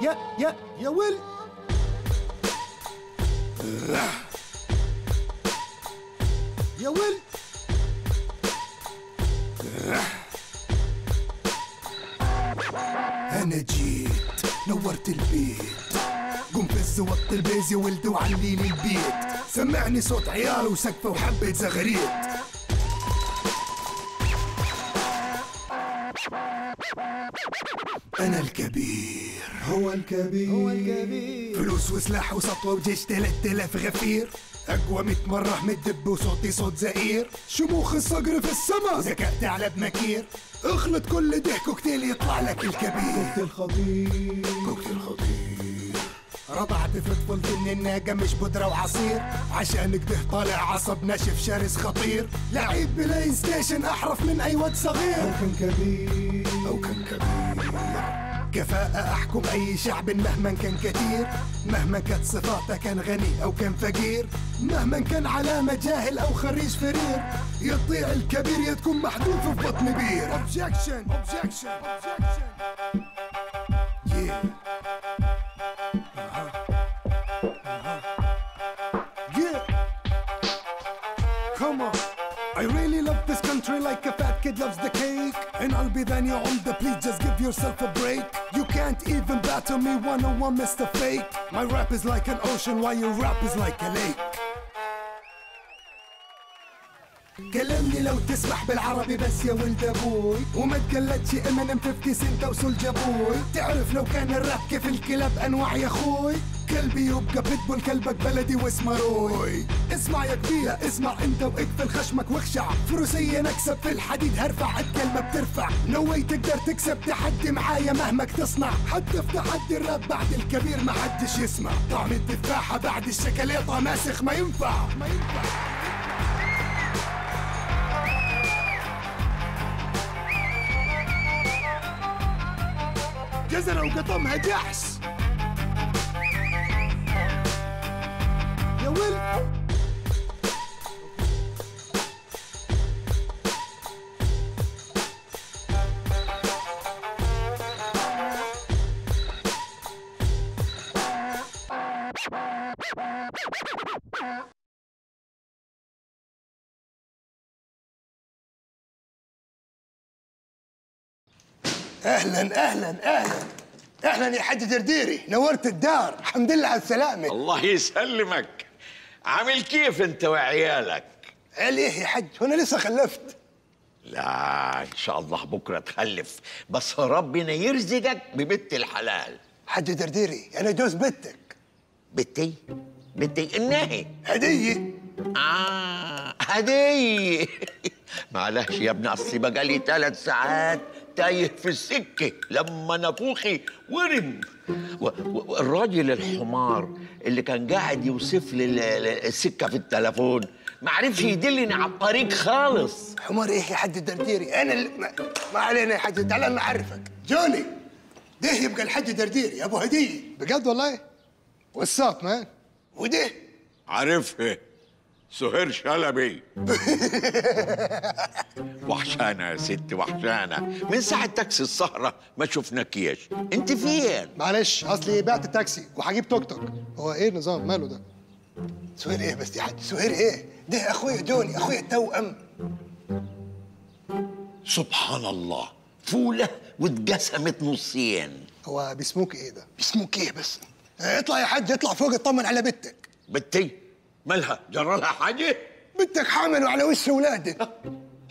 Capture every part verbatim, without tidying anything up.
يا يا يا ويل. يا ويل. أنا جيت نورت البيت، قم فز وط البيز يا ولد وعليني البيت، سمعني صوت عيال وسقفة وحبة زغريت. أنا الكبير، هو الكبير، هو الكبير، فلوس وسلاح وسطوة وجيش تلات آلاف غفير، أقوى ميت مرة من الدب وصوتي صوت زئير، شموخ الصقر في السما زكأت على بمكير، اخلط كل ده كوكتيل يطلع لك الكبير، كوكتيل خطير، كوكتيل خطير، رضعت في طفولتي إن الناقة مش بودرة وعصير، عشانك ده طالع عصب ناشف شرس خطير، لعيب بلاي ستيشن أحرف من أي واد صغير، أو كان كبير، أو كان كبير، كفاءة أحكم أي شعب مهما كان كتير، مهما كانت صفاته كان غني أو كان فقير، مهما كان علامة جاهل أو خريج فرير، يطيع الكبير يا تكون محذوف في بطن بير. Objection. Objection. Objection. Yeah. Uh-huh. Uh-huh. Yeah. Come on. I really love this country like a fat kid loves the cake. And I'll be then your older, please just give yourself a break. You can't even battle me one oh one, Mister Fake. My rap is like an ocean while your rap is like a lake. كلمني لو تسمح بالعربي بس يا ولد ابوي، وما تقلدش امينيم في كيس انت وسولجا بوي، تعرف لو كان الراب كيف الكلاب انواع يا اخوي، كلبي يبقى بيتبول كلبك بلدي واسمه روي. اسمع يا كبير، اسمع انت واقفل خشمك واخشع، فروسية نكسب في الحديد هرفع الكلمة بترفع، نو واي تقدر تكسب تحدي معايا مهما تصنع، حتى في تحدي الراب بعد الكبير ما حدش يسمع، طعم التفاحة بعد الشكليطة ماسخ ما ينفع ما ينفع. جزرة وقطمها جحس يا ويل. اهلا اهلا اهلا اهلا يا حاج درديري، نورت الدار، الحمد لله على السلامه. الله يسلمك، عامل كيف انت وعيالك؟ عليه يا حاج، هنا لسه خلفت؟ لا ان شاء الله بكره تخلف، بس ربنا يرزقك ببنت الحلال. حاج درديري انا جوز بنتك. بنتي؟ بنتي الناهي هديه. اه هديه. معلش يا ابني، اصلي بقالي ثلاث ساعات تايه في السكة لما نافوخي ورم، والراجل الحمار اللي كان قاعد يوصف لي السكة في التلفون ما عرفش يدلني على الطريق خالص. حمار ايه يا حاج الدرديري؟ انا اللي ما علينا يا حاج، تعال انا اعرفك، جوني ده يبقى الحاج الدرديري ابو هدية. بجد والله؟ واتساب مان. وده عارفها سهير شلبي. وحشانة يا ستي، وحشانة من ساعة تاكسي السهرة ما شفناكيش، انت فين؟ معلش اصلي بعت التاكسي وهجيب توك توك. هو ايه النظام ماله ده؟ سهير ايه بس يا حاج؟ سهير ايه؟ ده اخويا دوني، اخويا التوأم. سبحان الله، فولة واتقسمت نصين. هو بيسموك ايه ده؟ بيسموك ايه بس؟ اطلع يا حاج، اطلع فوق اطمن على بنتك. بنتي؟ مالها؟ جرى لها حاجة؟ بنتك حامل وعلى وش ولادك.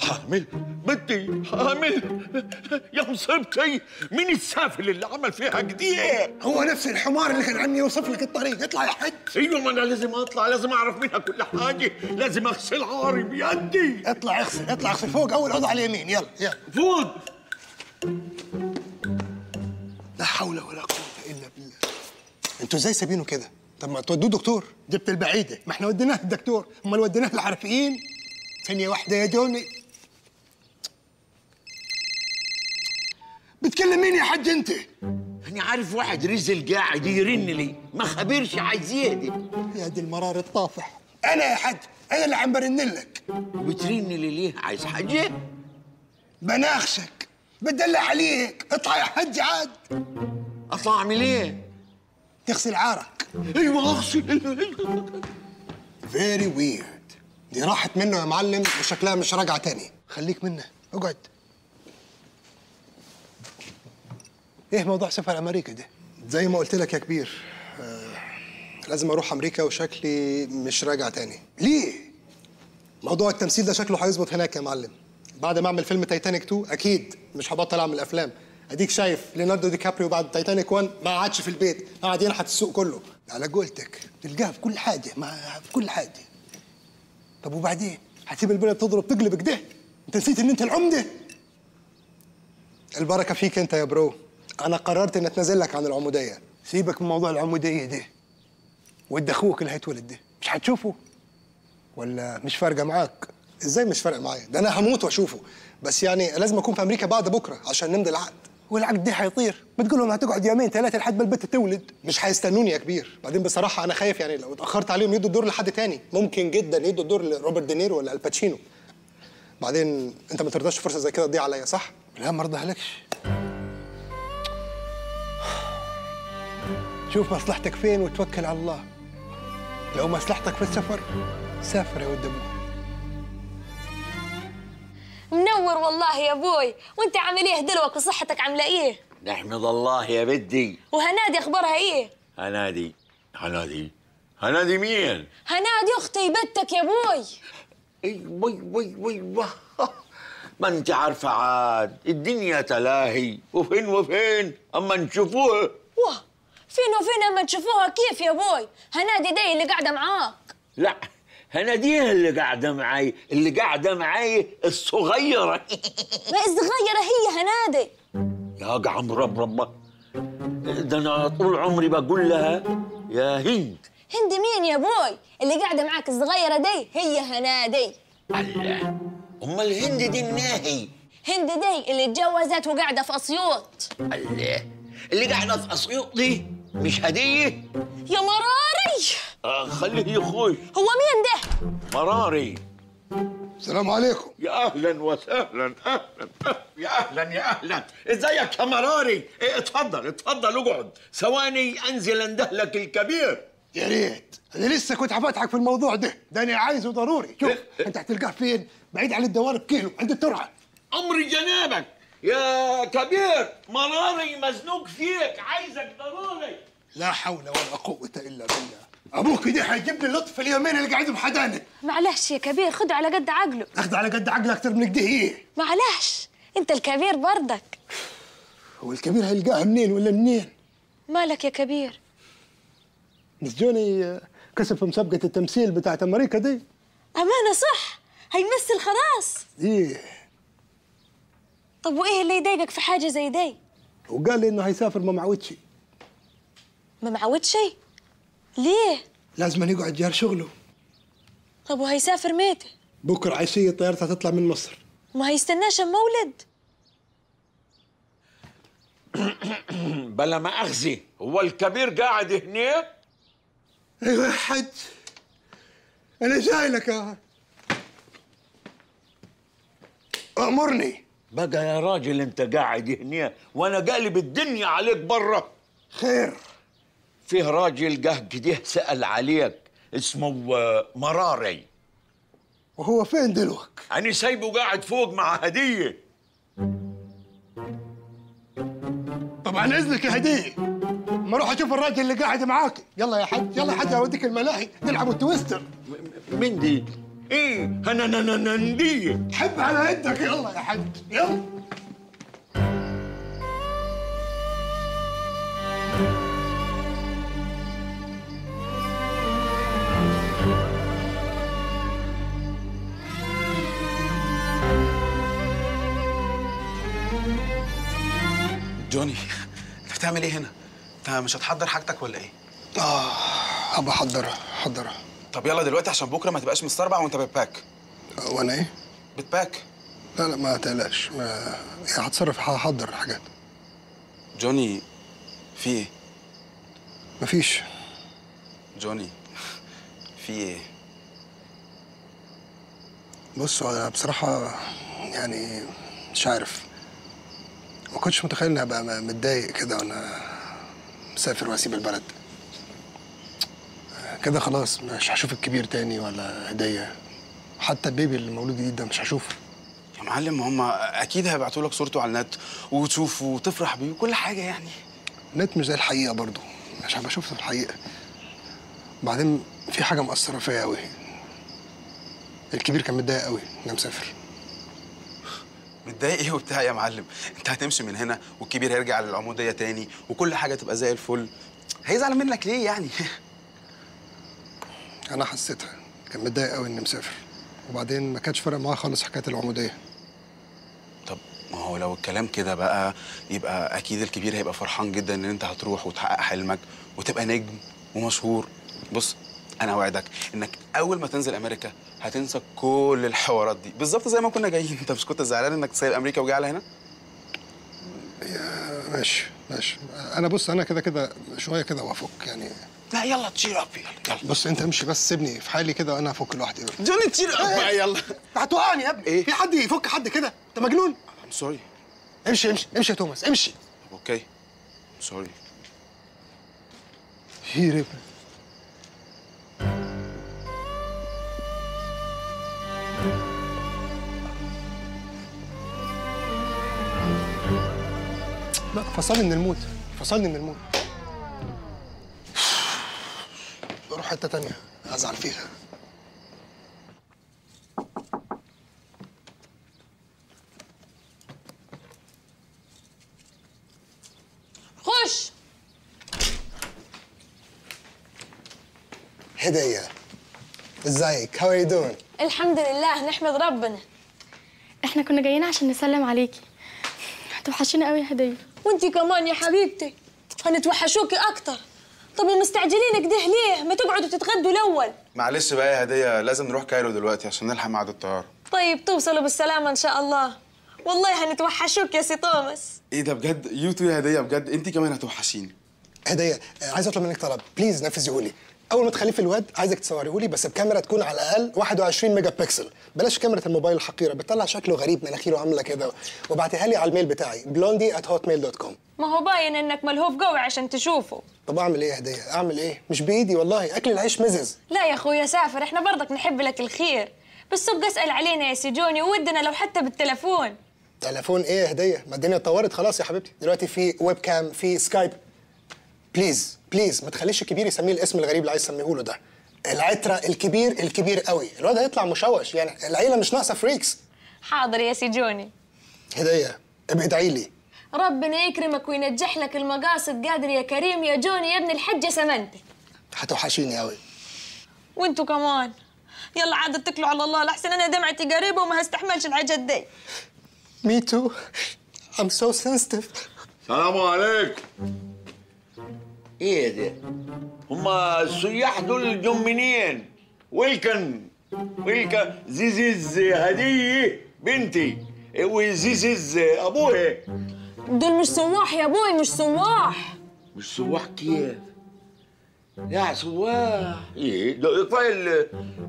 حامل؟ بنتي حامل؟ يا مصيبتي، مين السافل اللي عمل فيها كده؟ هو نفس الحمار اللي كان عمي يوصف لك الطريق، اطلع يا حج. ايوه ما انا لازم اطلع، لازم اعرف منها كل حاجة، لازم اغسل عاري بيدي. اطلع اغسل، اطلع اغسل فوق اول اوضة على اليمين، يلا يلا. فوق. لا حول ولا قوة الا بالله. انتوا ازاي سابينه كده؟ طب ما تودوه دكتور. جبت البعيده، ما احنا وديناه الدكتور، امال وديناه العارفين؟ ثانيه واحده يا دوني. بتكلم مين يا حاج انت؟ انا عارف واحد رزل قاعد يرن لي، ما خبيرش عايز يهدي. يا دي المرار الطافح. انا يا حاج، انا اللي عم برن لك. وبترن لي ليه؟ عايز حاجه؟ بناخشك، بدلع عليك، اطلع يا حاج عاد. اطلع اعمل ايه؟ تغسل عارك. ايوه اغسل. فيري ويرد. دي راحت منه يا معلم وشكلها مش راجعه تاني. خليك منه، اقعد. ايه موضوع سفر امريكا ده؟ زي ما قلت لك يا كبير، آه لازم اروح امريكا وشكلي مش راجع تاني. ليه؟ موضوع التمثيل ده شكله هيظبط هناك يا معلم. بعد ما اعمل فيلم تايتانيك اتنين اكيد مش هبطل اعمل افلام. اديك شايف ليوناردو دي كابريو بعد تايتانيك واحد ما قعدش في البيت، قعد ينحت السوق كله. على قولتك تلقاها في كل حاجه، مع في كل حاجه. طب وبعدين؟ هتسيب البلد تضرب تقلب كده؟ انت نسيت ان انت العمده؟ البركه فيك انت يا برو. انا قررت ان اتنازل لك عن العموديه. سيبك من موضوع العموديه ده واد اخوك اللي هيتولد ده مش هتشوفه ولا مش فارقه معاك؟ ازاي مش فارقه معايا؟ ده انا هموت واشوفه، بس يعني لازم اكون في امريكا بعد بكره عشان نمضي العقد. والعقد ده هيطير. ما تقول لهم هتقعد يومين ثلاثه لحد ما البت تولد. مش هيستنوني يا كبير. بعدين بصراحه انا خايف يعني لو اتاخرت عليهم يدوا الدور لحد تاني. ممكن جدا يدوا الدور لروبرت دينيرو ولا الباتشينو. بعدين انت ما ترضاش فرصه زي كده تضيع عليا، صح؟ لا ما ارضاهالكش. شوف مصلحتك فين وتوكل على الله. لو مصلحتك في السفر سافر يا ود ابوي. منور والله يا ابوي، وانت عامل ايه دلوقتي وصحتك عامله ايه؟ نحمد الله يا بدي. وهنادي اخبارها ايه؟ هنادي هنادي هنادي مين؟ هنادي اختي بنتك يا ابوي. اي وي وي وي ما انت عارفه عاد الدنيا تلاهي وفين وفين اما نشوفوها. واه فين وفين اما تشوفوها كيف يا بوي؟ هنادي دي اللي قاعده معاك. لا هناديها اللي قاعده معي، اللي قاعده معي الصغيره. ما الصغيره هي هنادي. يا قعم رب ربه، ده انا طول عمري بقول لها يا هند. هند مين يا بوي؟ اللي قاعده معاك الصغيره دي هي هنادي. الله، امال الهند دي مناهي؟ هند دي اللي اتجوزت وقاعده في اسيوط. الله، اللي قاعده في اسيوط دي مش هدية؟ يا مراري. آه خليه يخش. هو مين ده؟ مراري. السلام عليكم. يا أهلاً وسهلاً. أهلاً يا أهلاً يا أهلاً. إزيك يا مراري؟ إيه اتفضل اتفضل اقعد. ثواني أنزل أندهلك الكبير. يا ريت، أنا لسه كنت حفتحك في الموضوع ده، ده أنا عايزه ضروري. شوف أنت هتلقاه فين؟ بعيد عن الدوار بكيلو عند الترعة. أمري جنابك. يا كبير مراري مزنوق فيك، عايزك ضروري. لا حول ولا قوة إلا بالله. أبوك ده هيجيب لي اللطف اليومين اللي قاعدهم حدانك. معلش يا كبير خده على قد عقله. أخده على قد عقله أكتر من كده إيه؟ معلش أنت الكبير بردك. هو الكبير هيلقاها منين ولا منين؟ مالك يا كبير؟ مسجوني كسب في مسابقة التمثيل بتاعت أمريكا دي. أمانة صح، هيمثل خلاص. إيه طب وايه اللي يضايقك في حاجه زي دي؟ وقال لي انه هيسافر ما معودش. ما معودش؟ ليه؟ لازم يقعد جار شغله. طب وهيسافر متى؟ بكره عشيه طيارتها تطلع من مصر. ما هيستناش اما ولد. بلا ما اخزي هو الكبير قاعد هناك؟ ايوه يا حاج انا جاي لك يا امرني. بقى يا راجل انت قاعد هنا وانا قالب الدنيا عليك بره. خير. فيه راجل جه كده سأل عليك اسمه مراري. وهو فين دلوقتي؟ انا سايبه قاعد فوق مع هديه. طب عن اذنك يا هديه ما اروح اشوف الراجل اللي قاعد معاك. يلا يا حاج يلا يا حاج هوديك الملاهي نلعب التويستر. مين دي؟ ايه انا نننديه حب على يدك. يلا يا حاج يلا. جوني انت بتعمل ايه هنا؟ انت مش هتحضر حاجتك ولا ايه؟ اه ابى احضرها احضرها. طب يلا دلوقتي عشان بكره ما تبقاش مستربع وانت بتباك. وانا ايه؟ بتباك. لا لا ما تقلقش ما هتصرف هحضر الحاجات. جوني في ايه؟ مفيش. جوني في ايه؟ بصوا انا بصراحه يعني مش عارف، ما كنتش متخيل اني هبقى متضايق كده وانا مسافر واسيب البلد. كده خلاص مش هشوف الكبير تاني ولا هديه، حتى البيبي اللي مولود جديد ده مش هشوفه. يا معلم هم اكيد هيبعتوا لك صورته على النت وتشوفه وتفرح بيه وكل حاجه يعني. النت مش زي الحقيقه برضه، مش هبقى شفته في الحقيقه. بعدين في حاجه مأثره فيا قوي. الكبير كان متضايق قوي انه مسافر. متضايق ايه وبتاع يا معلم؟ انت هتمشي من هنا والكبير هيرجع للعموديه تاني وكل حاجه تبقى زي الفل. هيزعل منك ليه يعني؟ انا حسيتها، كان متضايق قوي اني مسافر، وبعدين ما كانش فارق معاه خالص حكايه العموديه. طب ما هو لو الكلام كده بقى يبقى اكيد الكبير هيبقى فرحان جدا ان انت هتروح وتحقق حلمك وتبقى نجم ومشهور. بص انا اوعدك انك اول ما تنزل امريكا هتنسى كل الحوارات دي بالظبط زي ما كنا جايين. انت مش كنت زعلان انك سايب امريكا وجاي على هنا؟ ماشي ماشي. انا بص انا كده كده شويه كده وافك يعني. لا يلا تشير اب يلا. بص انت امشي بس سيبني في حالي كده وانا هفك لوحدي. جوني تشير اب بقى يلا. هتوقعني يا ابني. في حد يفك حد كده؟ انت مجنون؟ ام سوري. امشي امشي امشي يا توماس امشي. اوكي ام سوري. هيرب لا فصلني من الموت، فصلني من الموت. اروح حته تانية ازعل فيها. خش. هدية ازيك؟ هاو ار يو دوينج؟ الحمد لله نحمد ربنا. احنا كنا جايين عشان نسلم عليكي. هتوحشينا قوي يا هدية. وانتي كمان يا حبيبتي هنتوحشوكي اكتر. طب ومستعجلينك ده ليه؟ ما تقعدوا تتغدوا الاول. معلش بقى يا هديه لازم نروح كايرو دلوقتي عشان نلحق ميعاد الطياره. طيب توصلوا بالسلامه ان شاء الله. والله هنتوحشوك يا سي توماس. ايه ده بجد؟ يو تو يا هديه بجد انت كمان هتوحشيني. هديه عايز اطلب منك طلب بليز نفذيهولي. اول ما تخليه في الواد عايزك تصوريهولي بس بكاميرا تكون على الاقل واحد وعشرين ميجا بكسل، بلاش كاميرا الموبايل الحقيره بتطلع شكله غريب مناخيره عامله كده، وابعتيها لي على الميل بتاعي بلوندي آت هوت ميل دوت كوم. ما هو باين انك ملهوف قوي عشان تشوفه. طب اعمل ايه يا هديه؟ اعمل ايه؟ مش بايدي والله، اكل العيش مزز. لا يا اخويا سافر، احنا برضك نحب لك الخير، بس ابقى اسال علينا يا سيجوني وودنا لو حتى بالتليفون. تليفون ايه يا هديه؟ ما الدنيا اتطورت خلاص يا حبيبتي، دلوقتي في ويب كام، في سكايب. بليز بليز ما تخليش الكبير يسميه الاسم الغريب اللي عايز تسميه له ده. العتره الكبير الكبير قوي، الواد هيطلع مشوش يعني، العيله مش ناقصه فريكس. حاضر يا سيجوني. هديه ابقي ادعي لي. ربنا يكرمك وينجح لك المقاصد قادر يا كريم يا جوني يا ابن الحجه سمنتي. هتوحشيني قوي. وانتوا كمان. يلا عاد اتكلوا على الله لحسن انا دمعتي قريبه وما هستحملش الحاجات دي. مي تو ام سو سنسيتيف. السلام عليكم. ايه ده؟ هما السياح دول جم منين؟ ويلكم ويلكم زيزيز هديه بنتي وزيزيز ابوها. دول مش سواح يا ابوي، مش سواح. مش سواح كيف؟ يا سواح ايه ده؟ قطاع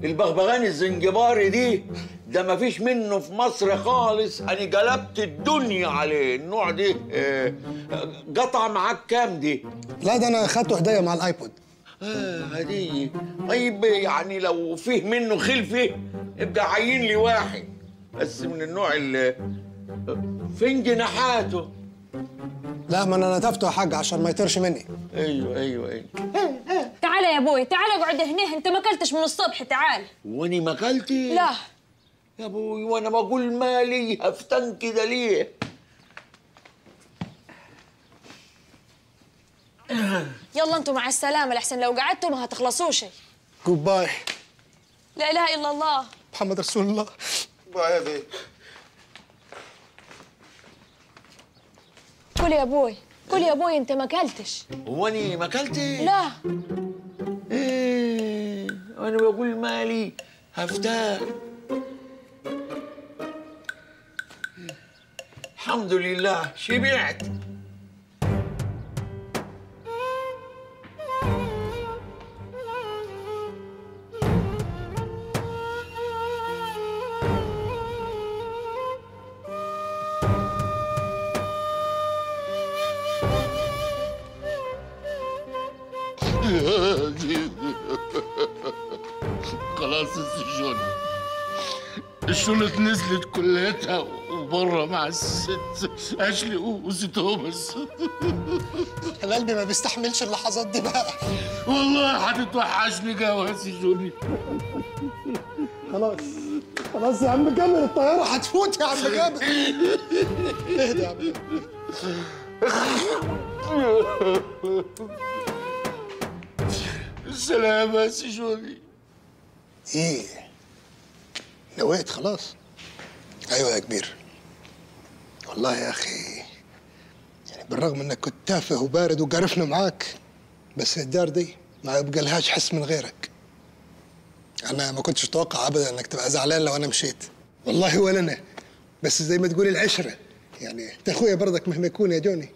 البغبغان الزنجباري دي ده ما فيش منه في مصر خالص. انا قلبت الدنيا عليه النوع دي. آه قطع معاك كام دي؟ لا ده انا اخدته هديه مع الايبود. اه هديه. طيب يعني لو فيه منه خلفه ابقى عين لي واحد بس من النوع اللي فين جناحاته. لا ما انا نتفته يا حاج عشان ما يطيرش مني. ايوه ايوه ايوه. تعال يا ابوي تعال اقعد هنا، انت ما اكلتش من الصبح تعال. واني ما اكلتش؟ لا يا ابوي وانا بقول مالي هفتن كده ليه؟ يلا انتوا مع السلامه لحسن لو قعدتوا ما هتخلصوا شيء. جود باي. لا اله الا الله محمد رسول الله. باي يا بيه. قول يا ابوي قول يا ابوي انت ما اكلتش. هو انا ما اكلتش؟ لا. ايه انا بقول مالي هفتن. الحمد لله شبعت. خلاص السجون. الشنط نزلت كليتها وبره مع الست اشلي وست توماس. قلبي ما بيستحملش اللحظات دي بقى. والله هتتوحشني جوازي جوني. خلاص خلاص يا عم جابر، الطياره هتفوت يا عم جابر. اهدى يا عم جابر. السلام يا سي جوني. ايه؟ نويت خلاص؟ ايوه يا كبير. والله يا اخي يعني بالرغم انك كنت تافه وبارد وقرفنا معاك، بس الدار دي ما يبقى لهاش حس من غيرك. انا ما كنتش اتوقع ابدا انك تبقى زعلان لو انا مشيت، والله ولا انا، بس زي ما تقول العشره، يعني انت اخويا برضك مهما يكون يا جوني.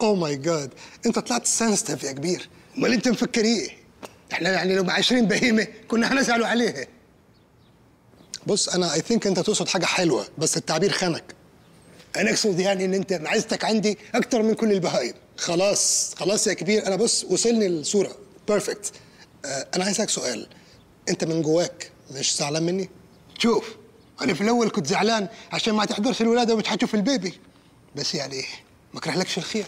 اوه ماي جاد، انت طلعت سنستف يا كبير. امال انت مفكر ايه؟ احنا يعني لو مع عشرين بهيمه كنا هنزعلوا عليها. بص انا اي ثينك انت تقصد حاجه حلوه، بس التعبير خانك. انا اقصد يعني ان انت معزتك عندي اكتر من كل البهايم. خلاص خلاص يا كبير، انا بص وصلني الصوره بيرفكت. آه انا عايز اسالك سؤال، انت من جواك مش زعلان مني؟ شوف انا في الاول كنت زعلان عشان ما تحضرش الولاده ومش هتشوف البيبي، بس يعني ما اكرهلكش الخير.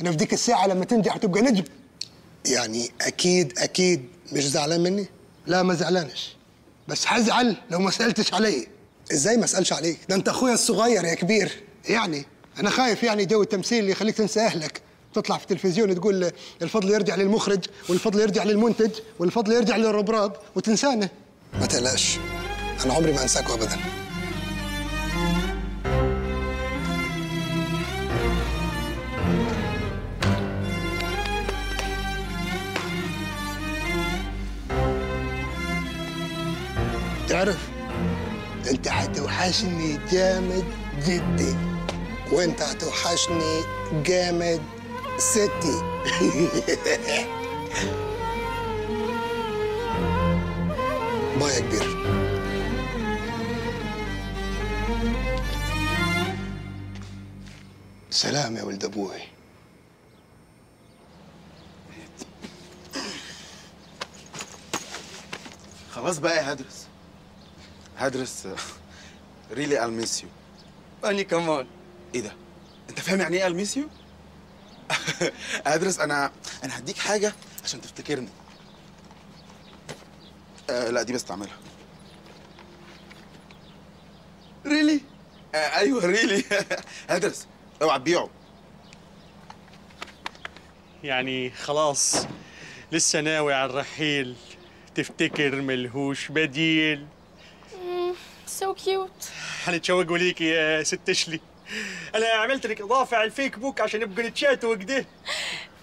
انا في ديك الساعه لما تنجح وتبقى نجم، يعني اكيد اكيد مش زعلان مني؟ لا ما زعلانش، بس هزعل لو ما سالتش عليا. ازاي ما اسالش عليك؟ ده انت اخويا الصغير يا كبير. يعني انا خايف يعني جو التمثيل اللي يخليك تنسى اهلك، تطلع في التلفزيون تقول الفضل يرجع للمخرج والفضل يرجع للمنتج والفضل يرجع للربراب وتنسانا. ما تقلقش، انا عمري ما انساكوا ابدا. تعرف انت هتوحشني جامد جدي، وانت هتوحشني جامد ستي. باي يا كبير. سلام يا ولد ابوي. خلاص بقى يا هدرس هدرس ريلي I'll miss you. أني كمان. إيه ده؟ أنت فاهم يعني إيه I'll miss you؟ هدرس أنا أنا هديك حاجة عشان تفتكرني. آه لا دي بستعملها. ريلي؟ آه أيوه ريلي. هدرس أوعى تبيعه. يعني خلاص لسه ناوي على الرحيل، تفتكر ملهوش بديل. سو كيوت. هنتشوقوا ليكي يا ست اشلي. انا عملت لك اضافه على الفيسبوك عشان نبقوا نتشاتوا وكده.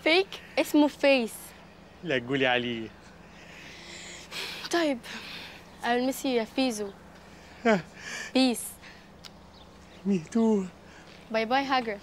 فيك اسمه فيس. لا تقولي عليه. طيب المسي يا فيزو. بيس. مي تو. باي باي هاجرس.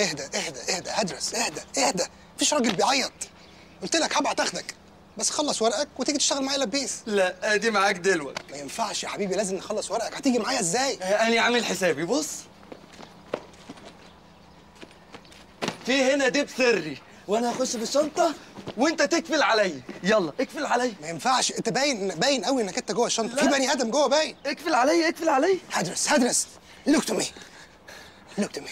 اهدى اهدى اهدى هدرس، اهدى اهدى، مفيش راجل بيعيط. قلت لك هبعت اخدك، بس خلص ورقك وتيجي تشتغل معايا لبيس. لا ادي معاك دلوقتي. ما ينفعش يا حبيبي، لازم نخلص ورقك. هتيجي معايا ازاي؟ انا عامل حسابي. بص في هنا ديب سري، وانا هخش بالشنطه وانت تكفل عليا. يلا اكفل عليا. ما ينفعش، انت باين باين قوي انك انت جوه الشنطه. في بني ادم جوه باين. اكفل عليا اكفل عليا. هدرس هدرس لوك تو مي لوك تو مي.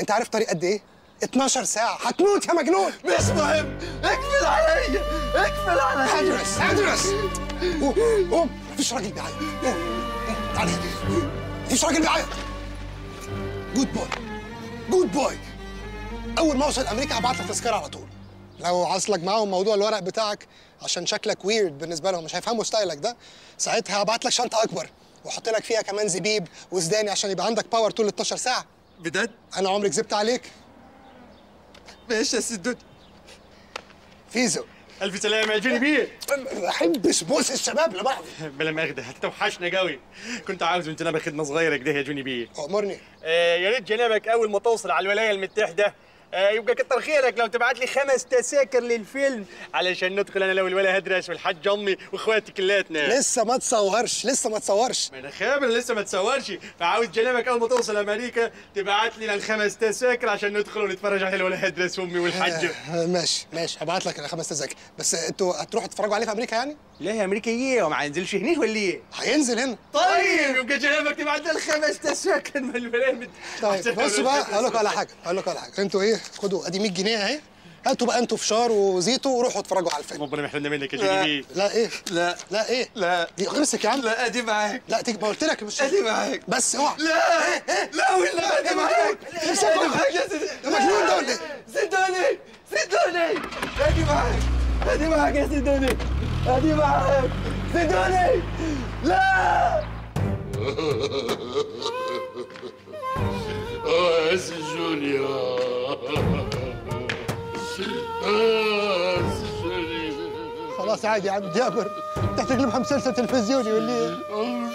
انت عارف طريق قد ايه؟ اتناشر ساعة، هتموت يا مجنون. مش مهم، اقفل عليا اقفل عليا. ادرس ادرس. قوم قوم، مفيش راجل بيعيط. قوم قوم تعالى، مفيش راجل بيعيط. جود بوي جود بوي. اول ما اوصل امريكا هبعت لك تذكره على طول. لو عاصلك معاهم موضوع الورق بتاعك عشان شكلك ويرد بالنسبه لهم، مش هيفهموا ستايلك ده، ساعتها هبعت لك شنطه اكبر واحط لك فيها كمان زبيب وسداني عشان يبقى عندك باور طول اتناشر ساعة. بجد؟ أنا عمري كذبت عليك؟ ماشي يا سيد دودي. فيزو ألف سلامة يا جوني بيه. ما بحبش بوس الشباب لبعض. بلا مؤاخذة، هتوحشنا قوي. كنت عاوز وأنت نابخ خدمة صغيرة كده يا جوني بيه. أمرني. آه يا ريت جنابك أول ما توصل على الولاية المتحدة آه يبقى كتر خيرك لو تبعت لي خمس تذاكر للفيلم علشان ندخل انا لو الولا هدرس والحاج امي واخواتي كلاتنا. لسه ما تصورش لسه ما تصورش ما انا خابر لسه ما تصورش، فعاوز جنابك اول ما توصل امريكا تبعت لي الخمس تذاكر عشان ندخل ونتفرج على الولا هدرس وامي والحاج. آه ماشي ماشي هبعت لك الخمس تذاكر. بس انتوا هتروحوا تتفرجوا عليه في امريكا يعني؟ لا يا امريكا ايه وما هينزلش هنيك ولا ايه؟ هينزل هنا. طيب يبقى جنابك تبعت لي الخمس تذاكر من البرامج. طيب بصوا بقى هقول لكم على حاجه هقول لكم على حاجه انتوا ايه خدوا ادي مية جنيه اهي، هاتوا بقى انتوا فشار وزيتو وروحوا اتفرجوا على الفيلم. ربنا يحرمنا منك يا جنبي. لا ايه لا لا ايه لا دي خلصت يا عم. لا ادي معاك. لا تك ما قلت لك مش ادي معاك بس اوعى. لا لا ولا ادي معاك. مش مجنون ده ولا ايه؟ سيبوني سيبوني ادي معاك ادي معاك يا سيبوني ادي معاك سيبوني. لا اه سي جونيور اه سي جونيور خلاص عادي يا عم جابر انت هتقلبها مسلسل تلفزيوني ولا ايه؟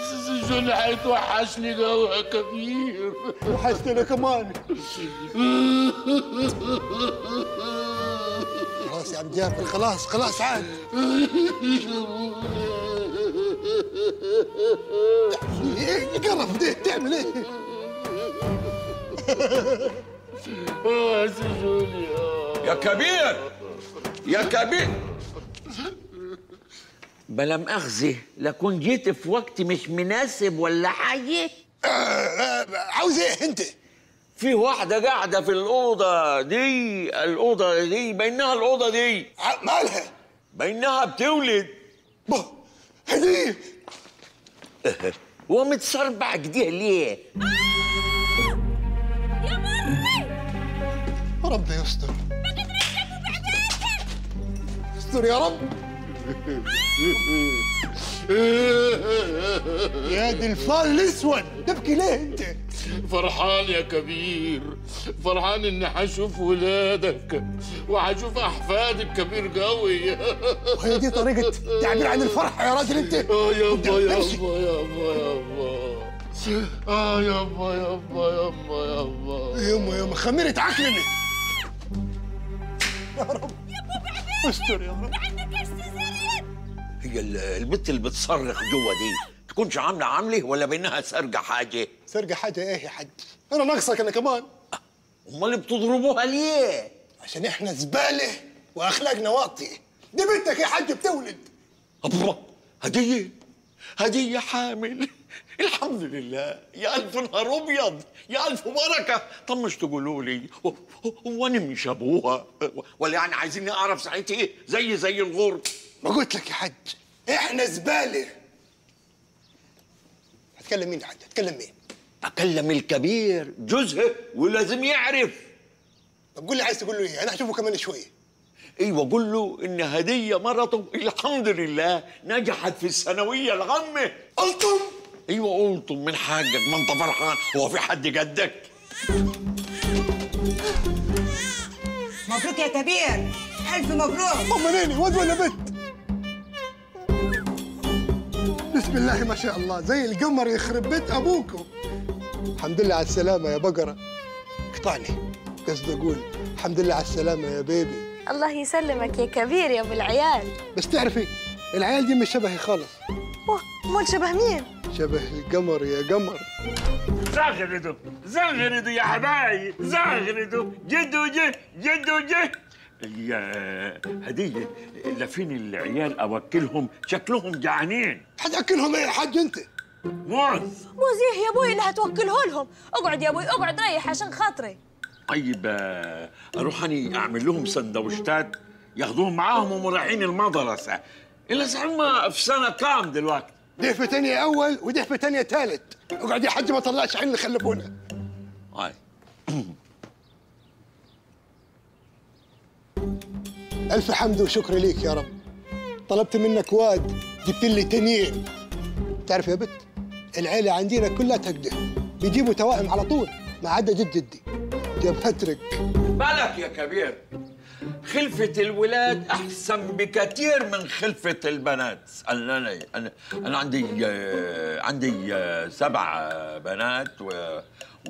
سي جونيور هيتوحشني جوه كبير. وحشتنا كمان. خلاص يا عم جابر خلاص خلاص عادي. ايه قرف ده تعمل ايه؟ اه سجوني يا كبير يا كبير. بلا مؤاخذة لكون جيت في وقت مش مناسب ولا حاجة. عاوز ايه انت؟ في واحدة قاعدة في الأوضة دي الأوضة دي بينها الأوضة دي مالها؟ بينها بتولد. باه هدية ومتصربع كده ليه؟ ربي يستر. ما قدرتش اكون بعداك. استر يا رب. يا دي الفار الاسود تبكي ليه انت؟ فرحان يا كبير، فرحان اني هشوف ولادك وهشوف احفادي بكبير قوي. وهي دي طريقة تعبير عن الفرح يا راجل انت؟ اه يابا يابا يابا يابا اه يابا يابا يابا يابا يما يما خميرة عقلني. يا رب يا بابا استر يا رب. عندك السيزاريان. هي البت اللي بتصرخ جوه دي تكونش عامله عامله ولا بينها سرقه حاجه؟ سرقه حاجه ايه يا حاج؟ انا ناقصك انا كمان. امال بتضربوها ليه؟ عشان احنا زباله واخلاقنا واطيه. دي بنتك يا حاج بتولد. الله هديه هديه حامل. الحمد لله يا ألف نهار أبيض يا ألف بركة. طب مش تقولوا لي هو أنا مش أبوها ولا يعني عايزيني أعرف ساعتها إيه زي زي الغرب؟ ما قلت لك يا حاج إحنا زبالة. هتكلم مين يا حاج؟ هتكلم مين؟ أكلم الكبير جوزها ولازم يعرف. طب قول لي عايز تقول له إيه؟ أنا هشوفه كمان شوية. ايوه قول له ان هديه مرته الحمد لله نجحت في الثانويه العامه. قلتم؟ ايوه قلتم. من حقك ما انت فرحان، هو في حد جدك؟ مبروك يا كبير، الف مبروك. ام نيني واد ولا بنت؟ بسم الله ما شاء الله زي القمر يخرب بيت ابوكم. الحمد لله على السلامه يا بقره. اقطعني قصدي اقول الحمد لله على السلامه يا بيبي. الله يسلمك يا كبير يا ابو العيال. بس تعرفي العيال دي مش شبهي خالص. واه امال شبه مين؟ شبه القمر يا قمر. زغردوا زغردوا يا حبايبي زغردوا. جد وجه جد وجه يا هديه لفين العيال اوكلهم شكلهم جعانين. هتاكلهم ايه يا حاج انت؟ موز. موز ايه يا ابوي اللي هتوكله لهم؟ اقعد يا ابوي اقعد ريح عشان خاطري. طيب اروح اني اعمل لهم سندوتشات ياخدوهم معاهم وهم رايحين المدرسه. الا زعما في سنه كام دلوقتي؟ ضعف ثانيه اول وضعف ثانيه ثالث. اقعد يا حاج ما طلعش عين اللي خلفونا. هاي الف حمد وشكر ليك يا رب. طلبت منك واد جبت لي تنين. تعرف يا بت العيله عندنا كلها تكده بيجيبوا توائم على طول ما عدا جد جدي. يا باتريك بالك يا كبير، خلفة الولاد أحسن بكثير من خلفة البنات. أنا أنا أنا, أنا عندي عندي سبع بنات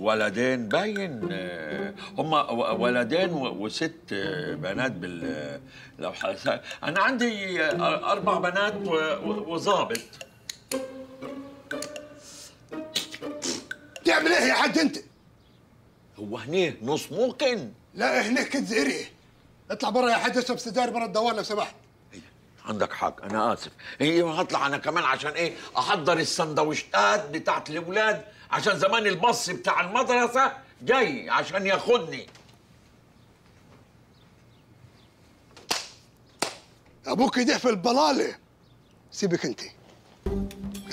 ولدين باين هما ولدين وست بنات بال لو حسن. انا عندي اربع بنات وظابط. تعمل ايه يا حاج انت؟ هو هنيه نص موقن؟ لا هنيه كنز اريه. اطلع برا يا حاج، اشرب سجاير برا الدوار لو سمحت. عندك حق، انا اسف. هي هطلع انا كمان عشان ايه؟ احضر السندوتشات بتاعت الاولاد، عشان زمان البص بتاع المدرسه جاي عشان ياخدني. ابوك يديه في البلاله. سيبك انت،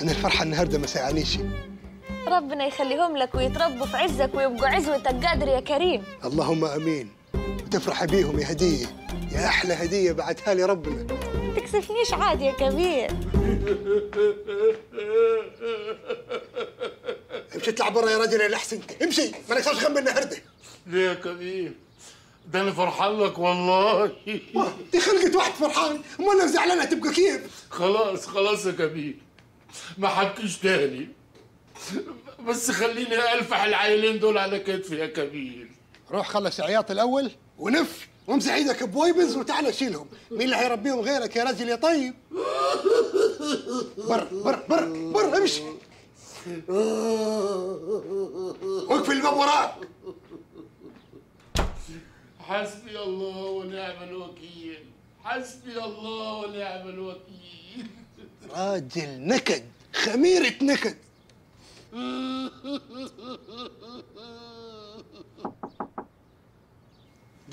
انا الفرحه النهارده ما ساعانيش. ربنا يخليهم لك ويتربوا في عزك ويبقوا عزوتك قادر يا كريم. اللهم امين. وتفرحي بيهم يا هديه، يا احلى هديه بعتها لي ربنا. ما تكسفنيش عادي يا كبير. امشي اطلع برا يا راجل يا الاحسن، امشي ما نكسرش خم النهارده. ليه يا كبير؟ ده انا فرحان لك والله. دي خلقت واحد فرحان، امال لو زعلانه تبقى كيف؟ خلاص خلاص يا كبير، ما حكيش تاني، بس خليني الفح العيلين دول على كتفي يا كبير. روح خلص عياط الاول ونف وامسح ايدك بويبز وتعالى شيلهم. مين اللي هيربيهم غيرك يا راجل يا طيب؟ بر بر بر بر امشي. وقف الباب وراك. حسبي الله ونعم الوكيل، حسبي الله ونعم الوكيل. راجل نكد، خميرة نكد.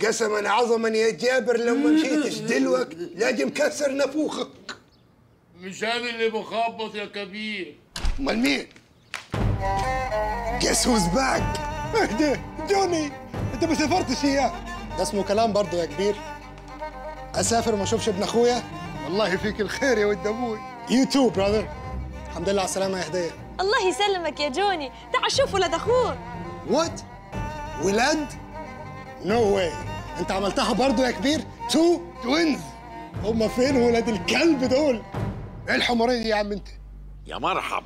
قسما عظما يا جابر لو ما مشيتش دلوقتي لاجي مكسر نافوخك. مش انا اللي بخبط يا كبير. امال مين؟ Guess who's back؟ اهدى جوني، انت ما سافرتش اياه. ده اسمه كلام برضه يا كبير؟ اسافر وما اشوفش ابن اخويا؟ والله فيك الخير يا ود ابوي. يو تو براذر. الحمد لله على السلامة يا هدية. الله يسلمك يا جوني، تعال شوف ولد اخوك. وات؟ ولاد؟ نو واي. انت عملتها برضه يا كبير؟ تو توينز. هما فين ولاد الكلب دول؟ ايه الحمارية دي يا عم انت؟ يا مرحب.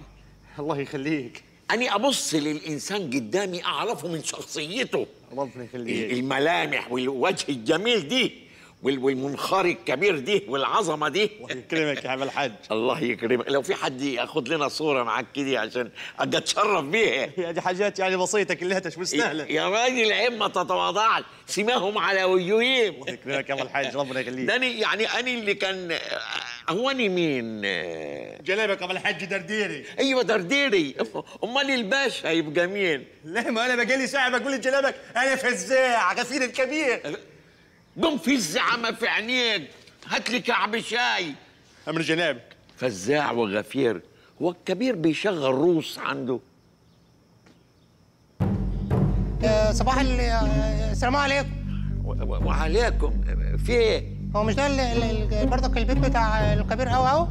الله يخليك. أنا أبص للإنسان قدامي أعرفه من شخصيته. ربنا يخليك. الملامح والوجه الجميل دي والمنخار الكبير دي والعظمة دي. الله يكرمك يا عم الحاج. الله يكرمك، لو في حد ياخد لنا صورة معاك كده عشان أبقى أتشرف بيها. يا دي حاجات يعني بسيطة كلها مش مستاهلة. يا راجل عيب ما تتواضعش، سماهم على وجوههم. الله يكرمك يا عم الحاج، ربنا يخليك. ده يعني أنا اللي كان هواني مين؟ جلابك يا عم الحاج درديري. أيوه درديري، أمال الباشا هيبقى مين؟ لا ما أنا بجالي ساعة بقول لجلابك أنا فزاع غفير الكبير. قم في الزعمه في عينيك، هات لي كعب شاي. امر جنابك. فزاع وغفير، هو الكبير بيشغل روس عنده. أه صباح السلام عليكم. وعليكم، في ايه؟ هو مش ده برضك البيت بتاع الكبير أوي أهو؟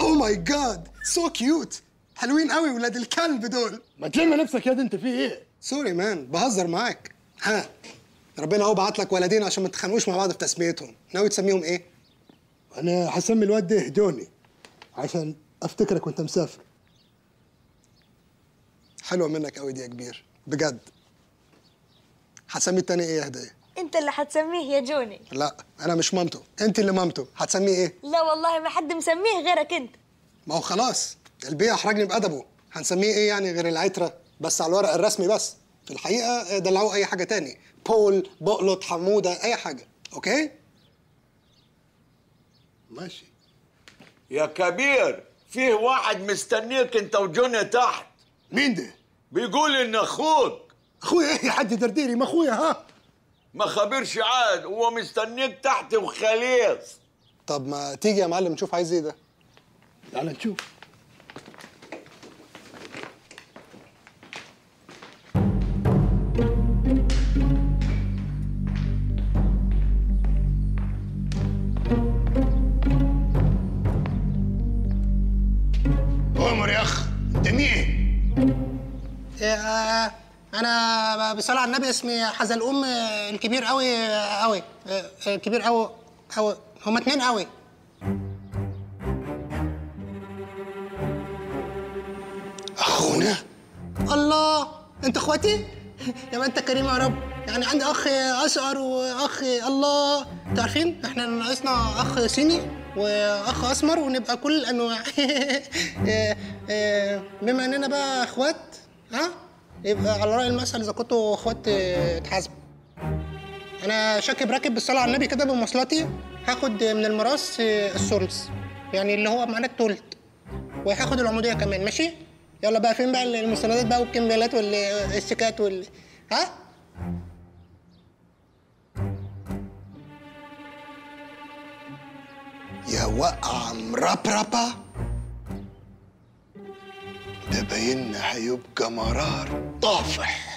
اوه ماي جاد، سو كيوت، حلوين قوي ولاد الكلب دول. ما تلم نفسك يا دي، انت في ايه؟ سوري مان، بهزر معاك. ها ربنا اهو بعت لك ولدين عشان ما تتخانقوش مع بعض في تسميتهم، ناوي تسميهم ايه؟ انا هسمي الواد ده هدوني عشان افتكرك وانت مسافر. حلوه منك قوي دي يا كبير، بجد. هتسميه التاني ايه يا هديه؟ انت اللي هتسميه يا جوني. لا انا مش مامته، انت اللي مامته، هتسميه ايه؟ لا والله ما حد مسميه غيرك انت. ما هو خلاص، البيع احرجني بادبه، هنسميه ايه يعني غير العتره؟ بس على الورق الرسمي بس. في الحقيقة دلعوه أي حاجة تاني، بول، بقلط، حمودة، أي حاجة، أوكي؟ ماشي. يا كبير، فيه واحد مستنيك أنت وجوني تحت. مين ده؟ بيقول إن أخوك. أخويا إيه يا حد درديري؟ ما أخويا ها؟ ما خبرش عاد، هو مستنيك تحت وخلاص. طب ما تيجي يا معلم نشوف عايز إيه ده؟ تعال نشوف. أنا بالصلاة على النبي اسمي حزلقوم الكبير أوي أوي الكبير أوي أوي، هما اتنين أوي. أخونا؟ الله، انت اخواتي؟ يا ما انت كريم يا رب. يعني عندي اخ اشقر واخ الله، انتوا عارفين احنا ناقصنا اخ صيني واخ اسمر ونبقى كل الانواع. بما اننا بقى اخوات، ها يبقى على راي المثل اذا كنتوا اخوات اتحاسبوا. انا شاكب راكب بالصلاه على النبي كده بمواصلاتي، هاخد من الميراث الثلث، يعني اللي هو معناه التلت، وهاخد العموديه كمان. ماشي؟ يلا بقى فين بقى المستندات بقى والكمبيالات والسكات وال ها؟ يا وقع مربربة، ده باين هيبقى مرار طافح.